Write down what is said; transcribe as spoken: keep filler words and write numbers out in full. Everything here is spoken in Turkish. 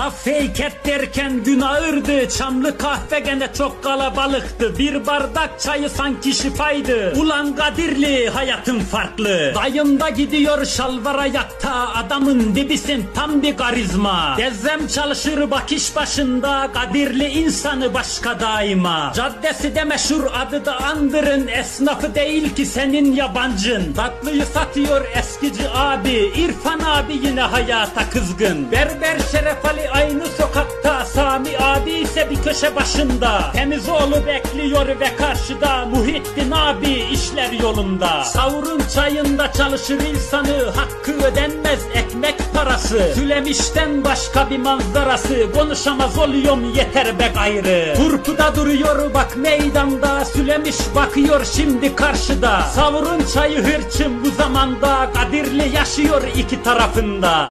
La fake et derken gün ağırdı. Çamlı kahve gene çok kalabalıktı. Bir bardak çayı sanki şifaydı. Ulan Kadirli hayatın farklı. Dayım da gidiyor şalvara yakta. Adamın dibisin tam bir karizma. Dezzem çalışır bak iş başında. Kadirli insanı başka daima. Caddesi de meşhur adı da andırın. Esnafı değil ki senin yabancın. Tatlıyı satıyor eskici abi. İrfan abi yine hayata kızgın. Berber Şeref Ali aynı sokakta. Sami abi ise bir köşe başında. Temizoğlu bekliyor ve karşıda Muhittin abi işler yolunda. Savurun çayında çalışır insanı. Hakkı ödenmez ekmek parası. Sülemiş'ten başka bir manzarası. Konuşamaz oluyorum yeter be gayrı. Turpuda duruyor bak meydanda. Sülemiş bakıyor şimdi karşıda. Savurun çayı hırçın bu zamanda. Kadirli yaşıyor iki tarafında.